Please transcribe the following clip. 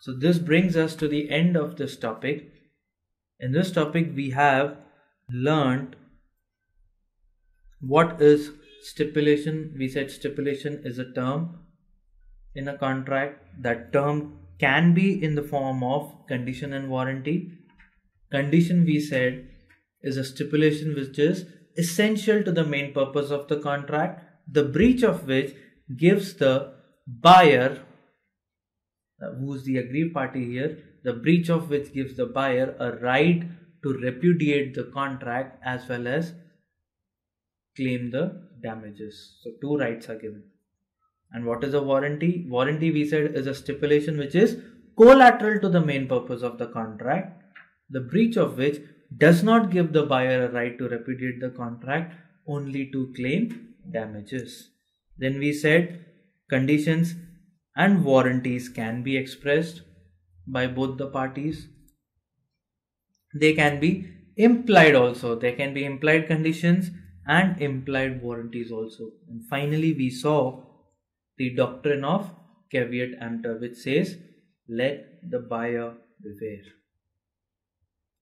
So this brings us to the end of this topic. In this topic, we have learned what is stipulation. We said stipulation is a term in a contract. That term can be in the form of condition and warranty. Condition, we said, is a stipulation which is essential to the main purpose of the contract, the breach of which gives the buyer, who's the aggrieved party here, the breach of which gives the buyer a right to repudiate the contract as well as claim the damages. So two rights are given. And what is a warranty? Warranty, we said, is a stipulation which is collateral to the main purpose of the contract, the breach of which does not give the buyer a right to repudiate the contract, only to claim damages. Then we said conditions and warranties can be expressed by both the parties. They can be implied also. There can be implied conditions and implied warranties also. And finally, we saw the doctrine of caveat emptor, which says, let the buyer beware.